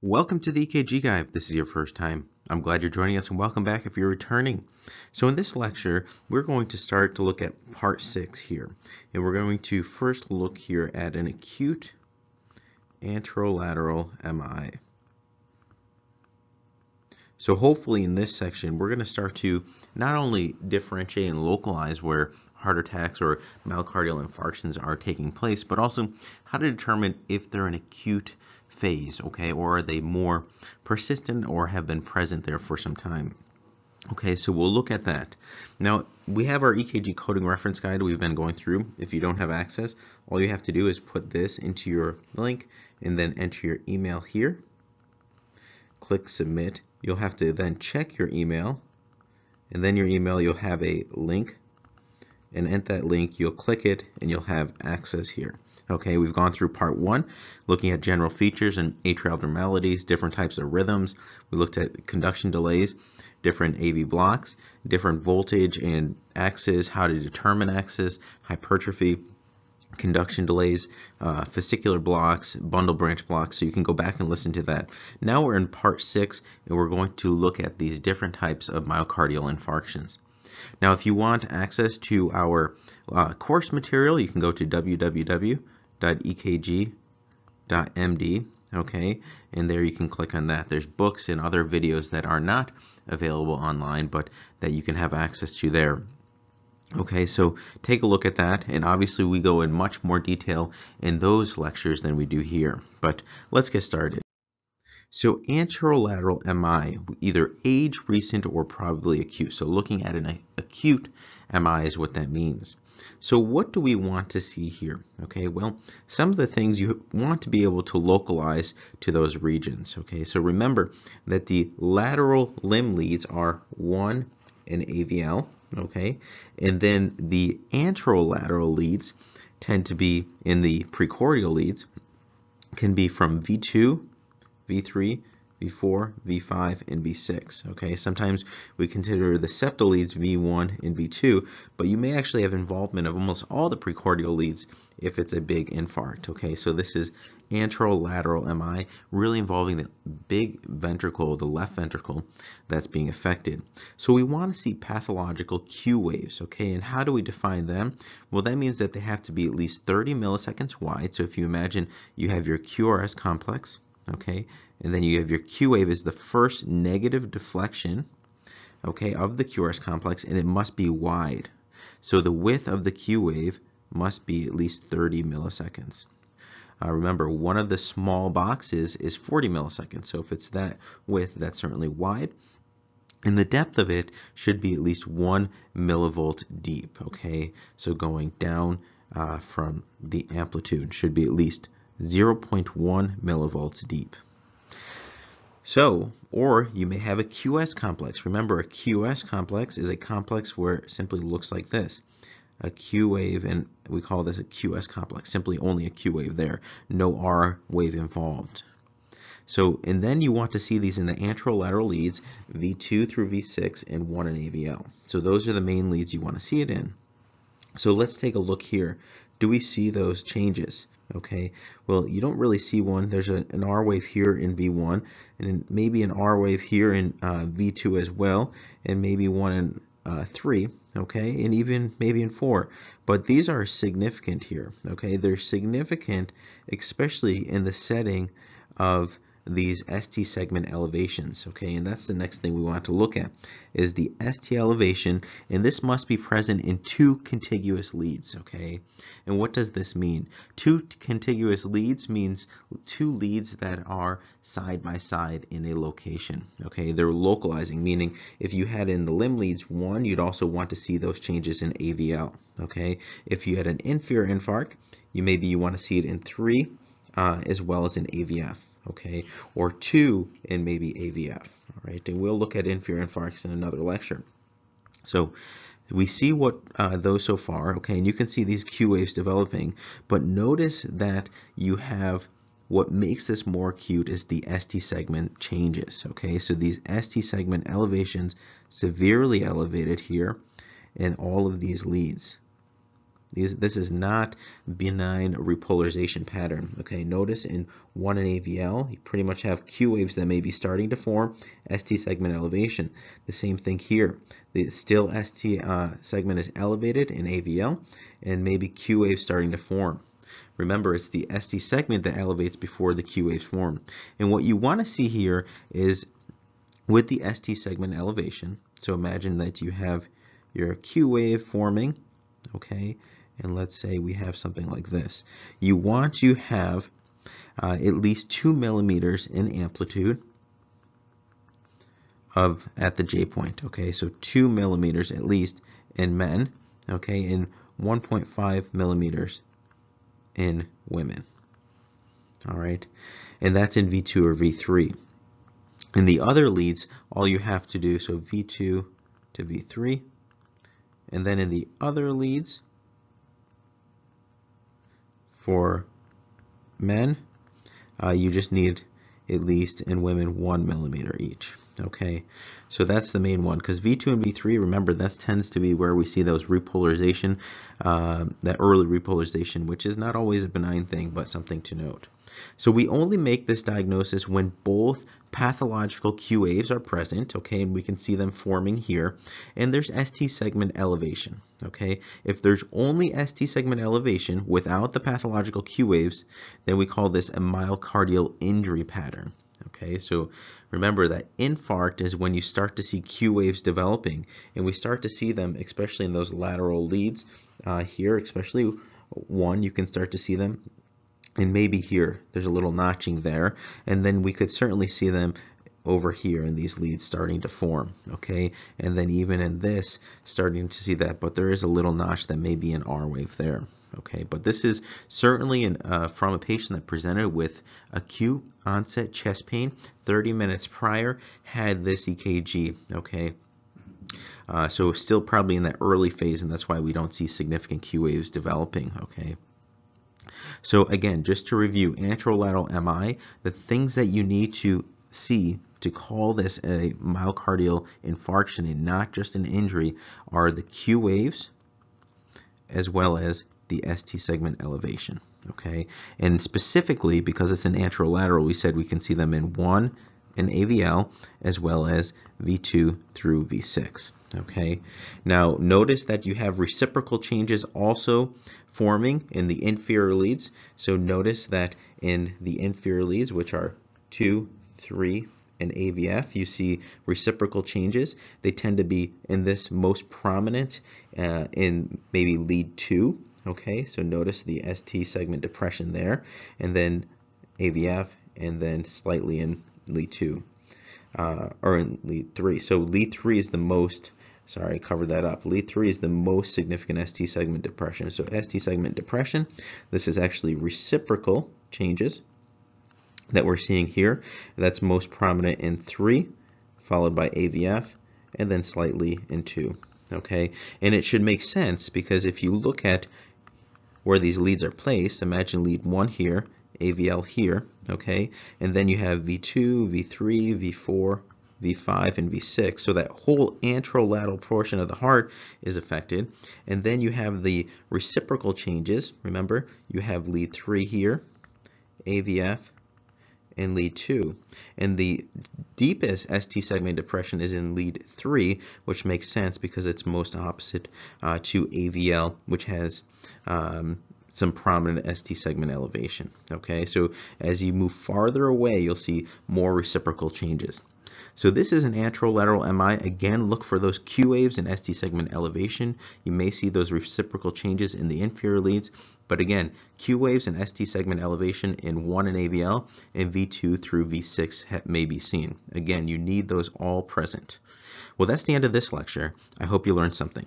Welcome to the EKG Guy if this is your first time. I'm glad you're joining us and welcome back if you're returning. So in this lecture, we're going to start to look at part 6 here. And we're going to first look here at an acute anterolateral MI. So hopefully in this section, we're going to start to not only differentiate and localize where heart attacks or myocardial infarctions are taking place, but also how to determine if they're an acute phase, okay, or are they more persistent or have been present there for some time. Okay, so we'll look at that. Now, we have our EKG coding reference guide we've been going through. If you don't have access, all you have to do is put this into your link and then enter your email here. Click submit. You'll have to then check your email, and then your email, you'll have a link, and at that link, you'll click it and you'll have access here. Okay, we've gone through part 1, looking at general features and atrial abnormalities, different types of rhythms. We looked at conduction delays, different AV blocks, different voltage and axis, how to determine axis, hypertrophy, conduction delays, fascicular blocks, bundle branch blocks. So you can go back and listen to that. Now we're in part 6, and we're going to look at these different types of myocardial infarctions. Now, if you want access to our course material, you can go to www.ekg.md, okay, and there you can click on that. There's books and other videos that are not available online, but that you can have access to there. Okay, so take a look at that, and obviously we go in much more detail in those lectures than we do here, but let's get started. So anterolateral MI, either age, recent, or probably acute. So looking at an acute MI is what that means. So what do we want to see here? Okay, well, some of the things you want to be able to localize to those regions. Okay, so remember that the lateral limb leads are 1 and AVL, okay, and then the anterolateral leads tend to be in the precordial leads, can be from V2, V3, V4, V5, and V6. Okay, sometimes we consider the septal leads V1 and V2, but you may actually have involvement of almost all the precordial leads if it's a big infarct. Okay, so this is anterolateral MI, really involving the big ventricle, the left ventricle, that's being affected. So we want to see pathological Q waves, okay, and how do we define them? Well, that means that they have to be at least 30 milliseconds wide. So if you imagine you have your QRS complex, okay, and then you have your Q wave is the first negative deflection, okay, of the QRS complex, and it must be wide. So the width of the Q wave must be at least 30 milliseconds. Remember, one of the small boxes is 40 milliseconds, so if it's that width, that's certainly wide. And the depth of it should be at least 1 millivolt deep, okay? So going down from the amplitude should be at least 0.1 millivolts deep. So, or you may have a QS complex. Remember, a QS complex is a complex where it simply looks like this. A Q wave, and we call this a QS complex, simply only a Q wave there, no R wave involved. So, and then you want to see these in the anterolateral leads, V2 through V6 and 1 in AVL. So those are the main leads you want to see it in. So let's take a look here. Do we see those changes? Okay, well, you don't really see one. There's an R wave here in V1, and maybe an R wave here in V2 as well, and maybe one in 3, okay, and even maybe in 4. But these are significant here, okay? They're significant, especially in the setting of these ST segment elevations, okay? And that's the next thing we want to look at, is the ST elevation, and this must be present in 2 contiguous leads, okay? And what does this mean? 2 contiguous leads means 2 leads that are side by side in a location, okay? They're localizing, meaning if you had in the limb leads 1, you'd also want to see those changes in AVL, okay? If you had an inferior infarct, you want to see it in 3 as well as in AVF. Okay, or 2 in maybe AVF, all right? And we'll look at inferior infarcts in another lecture. So we see what those so far, okay, and you can see these Q waves developing, but notice that you have what makes this more acute is the ST segment changes, okay? So these ST segment elevations severely elevated here in all of these leads, This is not benign repolarization pattern. Okay, notice in 1 and AVL, you pretty much have Q waves that may be starting to form, ST segment elevation. The same thing here. The still ST segment is elevated in AVL, and maybe Q waves starting to form. Remember, it's the ST segment that elevates before the Q waves form. And what you want to see here is with the ST segment elevation, so imagine that you have your Q wave forming, okay, and let's say we have something like this. You want to have at least 2 millimeters in amplitude at the J point, okay, so 2 millimeters at least in men, okay, and 1.5 millimeters in women, all right, and that's in V2 or V3. In the other leads, all you have to do, so V2 to V3, and then in the other leads for men, you just need at least in women 1 millimeter each. Okay, so that's the main one, because V2 and V3, remember, that tends to be where we see those repolarization, that early repolarization, which is not always a benign thing, but something to note. So we only make this diagnosis when both pathological Q waves are present, okay, and we can see them forming here, and there's ST segment elevation, okay. If there's only ST segment elevation without the pathological Q waves, then we call this a myocardial injury pattern. Okay, so remember that infarct is when you start to see Q waves developing, and we start to see them, especially in those lateral leads here, especially one, you can start to see them, and maybe here, there's a little notching there, and then we could certainly see them over here in these leads starting to form, okay, and then even in this, starting to see that, but there is a little notch that may be an R wave there. Okay, but this is certainly from a patient that presented with acute onset chest pain 30 minutes prior, had this EKG, okay? So still probably in that early phase, and that's why we don't see significant Q waves developing, okay? So again, just to review, anterolateral MI, the things that you need to see to call this a myocardial infarction and not just an injury are the Q waves as well as the ST segment elevation, okay? And specifically, because it's an anterolateral, we said we can see them in 1 and AVL as well as V2 through V6, okay? Now, notice that you have reciprocal changes also forming in the inferior leads. So notice that in the inferior leads, which are 2, 3, and AVF, you see reciprocal changes. They tend to be in this most prominent in maybe lead 2, okay, so notice the ST segment depression there, and then AVF, and then slightly in lead 2, or in lead 3. So lead 3 is the most, sorry, I covered that up. Lead 3 is the most significant ST segment depression. So ST segment depression, this is actually reciprocal changes that we're seeing here. That's most prominent in 3, followed by AVF, and then slightly in 2, okay? And it should make sense, because if you look at where these leads are placed, imagine lead 1 here, AVL here, okay, and then you have V2, V3, V4, V5, and V6, so that whole anterolateral portion of the heart is affected, and then you have the reciprocal changes. Remember, you have lead 3 here, AVF, and lead 2, and the deepest ST segment depression is in lead 3, which makes sense because it's most opposite to AVL, which has some prominent ST segment elevation, okay? So as you move farther away, you'll see more reciprocal changes. So this is an anterolateral MI. Again, look for those Q waves and ST segment elevation. You may see those reciprocal changes in the inferior leads, but again, Q waves and ST segment elevation in 1 and AVL, and V2 through V6 may be seen. Again, you need those all present. Well, that's the end of this lecture. I hope you learned something.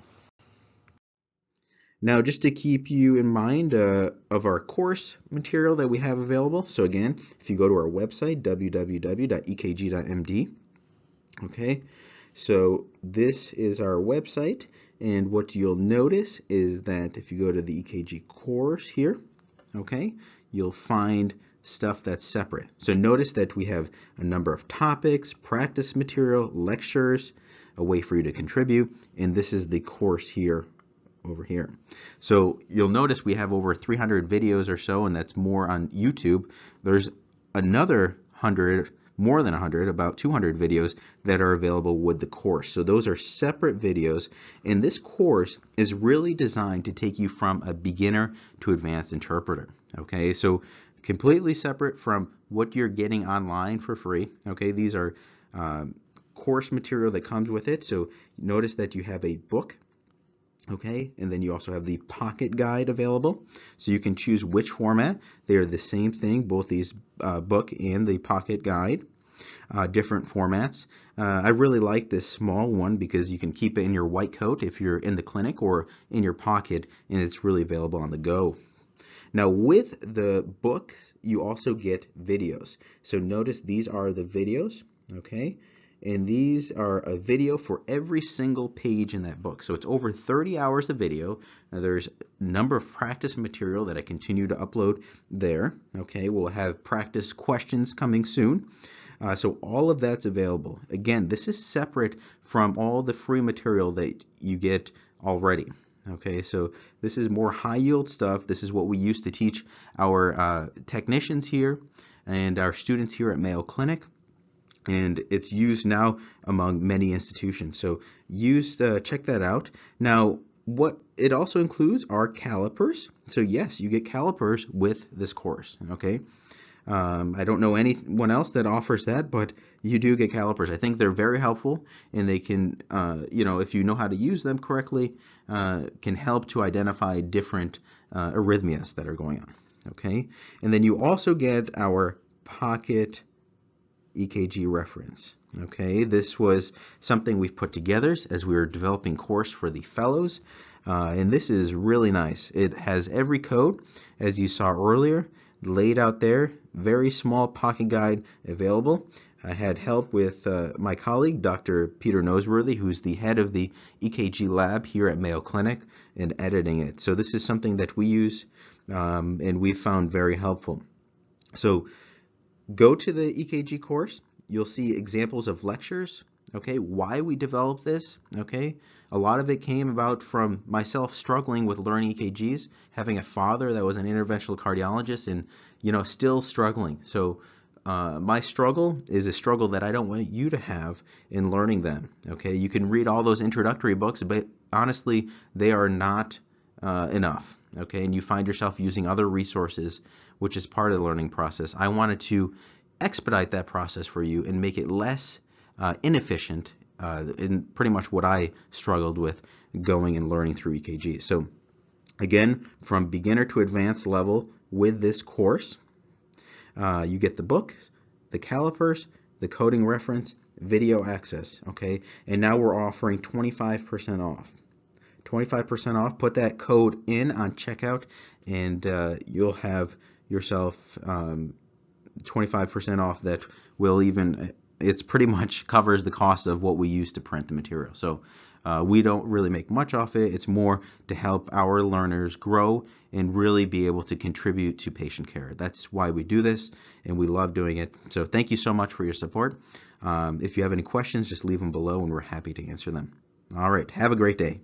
Now, just to keep you in mind of our course material that we have available, so again, if you go to our website, www.ekg.md, okay, so this is our website, and what you'll notice is that if you go to the EKG course here, okay, you'll find stuff that's separate. So notice that we have a number of topics, practice material, lectures, a way for you to contribute, and this is the course here over here. So you'll notice we have over 300 videos or so, and that's more on YouTube. There's another 100, more than 100, about 200 videos that are available with the course. So those are separate videos, and this course is really designed to take you from a beginner to advanced interpreter. Okay, so completely separate from what you're getting online for free. Okay, these are course material that comes with it. So notice that you have a book, okay, and then you also have the pocket guide available. So you can choose which format. They are the same thing, both these book and the pocket guide, different formats. I really like this small one because you can keep it in your white coat if you're in the clinic or in your pocket, and it's really available on the go. Now with the book, you also get videos. So notice these are the videos, okay? And these are a video for every single page in that book. So it's over 30 hours of video. Now there's a number of practice material that I continue to upload there. Okay, we'll have practice questions coming soon. So all of that's available. Again, this is separate from all the free material that you get already. Okay, so this is more high yield stuff. This is what we used to teach our technicians here and our students here at Mayo Clinic. And it's used now among many institutions. So check that out. Now, what it also includes are calipers. So yes, you get calipers with this course, okay? I don't know anyone else that offers that, but you do get calipers. I think they're very helpful, and they can, you know, if you know how to use them correctly, can help to identify different arrhythmias that are going on, okay? And then you also get our pocket EKG reference. Okay, this was something we've put together as we were developing course for the fellows, and this is really nice. It has every code, as you saw earlier, laid out there. Very small pocket guide available. I had help with my colleague, Dr. Peter Noseworthy, who's the head of the EKG lab here at Mayo Clinic, in editing it. So this is something that we use and we found very helpful. So go to the EKG course. You'll see examples of lectures, okay, why we developed this, okay. A lot of it came about from myself struggling with learning EKGs, having a father that was an interventional cardiologist and, you know, still struggling. So my struggle is a struggle that I don't want you to have in learning them, okay. You can read all those introductory books, but honestly, they are not enough, okay, and you find yourself using other resources, which is part of the learning process. I wanted to expedite that process for you and make it less inefficient in pretty much what I struggled with going and learning through EKG. So again, from beginner to advanced level with this course, you get the book, the calipers, the coding reference, video access, okay, and now we're offering 25% off. 25% off, put that code in on checkout, and you'll have yourself 25% off that will even, it's pretty much covers the cost of what we use to print the material. So we don't really make much off it. It's more to help our learners grow and really be able to contribute to patient care. That's why we do this, and we love doing it. So thank you so much for your support. If you have any questions, just leave them below, and we're happy to answer them. All right, have a great day.